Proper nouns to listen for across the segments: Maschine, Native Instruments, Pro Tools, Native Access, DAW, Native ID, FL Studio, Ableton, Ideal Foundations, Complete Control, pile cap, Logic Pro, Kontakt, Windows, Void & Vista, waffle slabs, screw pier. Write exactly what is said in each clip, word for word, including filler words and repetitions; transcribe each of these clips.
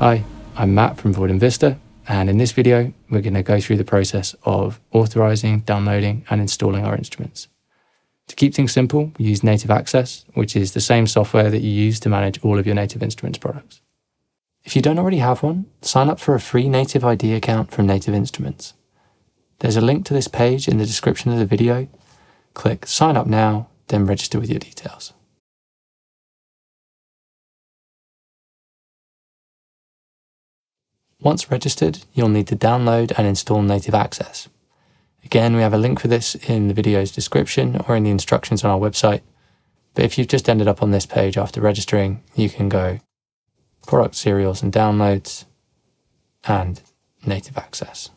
Hi, I'm Matt from Void and Vista, and in this video, we're going to go through the process of authorizing, downloading, and installing our instruments. To keep things simple, we use Native Access, which is the same software that you use to manage all of your Native Instruments products. If you don't already have one, sign up for a free Native I D account from Native Instruments. There's a link to this page in the description of the video. Click Sign Up Now, then register with your details. Once registered, you'll need to download and install Native Access. Again, we have a link for this in the video's description or in the instructions on our website, but if you've just ended up on this page after registering, you can go Product Serials and Downloads and Native Access.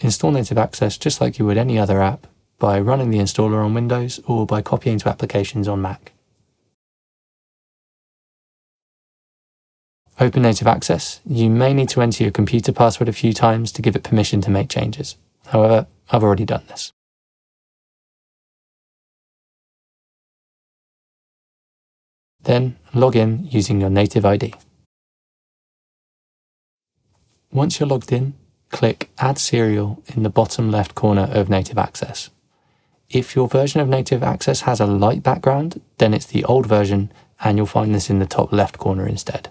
Install Native Access just like you would any other app, by running the installer on Windows or by copying to applications on Mac. Open Native Access. You may need to enter your computer password a few times to give it permission to make changes. However, I've already done this. Then log in using your Native I D. Once you're logged in, click Add Serial in the bottom left corner of Native Access. If your version of Native Access has a light background, then it's the old version, and you'll find this in the top left corner instead.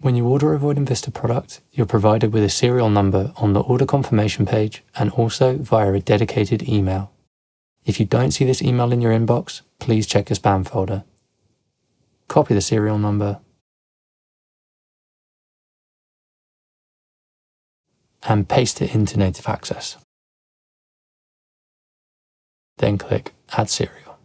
When you order a Void and Vista product, you're provided with a serial number on the order confirmation page and also via a dedicated email. If you don't see this email in your inbox, please check your spam folder. Copy the serial number and paste it into Native Access. Then click Add Serial.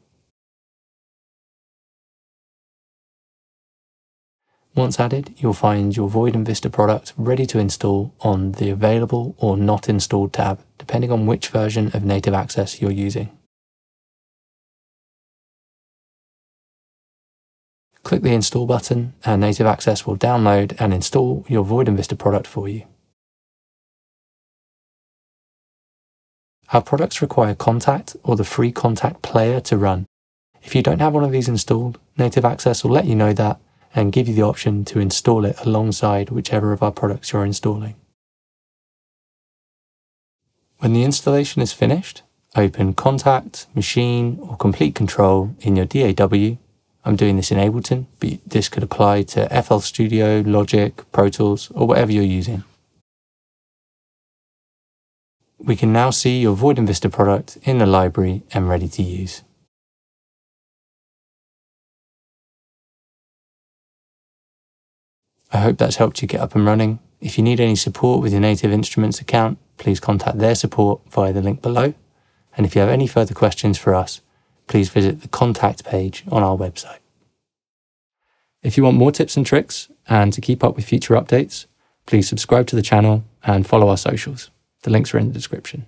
Once added, you'll find your Void and Vista product ready to install on the Available or Not Installed tab, depending on which version of Native Access you're using. Click the Install button and Native Access will download and install your Void and Vista product for you. Our products require Kontakt or the free Kontakt player to run. If you don't have one of these installed, Native Access will let you know that and give you the option to install it alongside whichever of our products you're installing. When the installation is finished, open Kontakt, Maschine, or Complete Control in your D A W. I'm doing this in Ableton, but this could apply to F L Studio, Logic, Pro Tools, or whatever you're using. We can now see your Void and Vista product in the library and ready to use. I hope that's helped you get up and running. If you need any support with your Native Instruments account, please contact their support via the link below. And if you have any further questions for us, please visit the Kontakt page on our website. If you want more tips and tricks and to keep up with future updates, please subscribe to the channel and follow our socials. The links are in the description.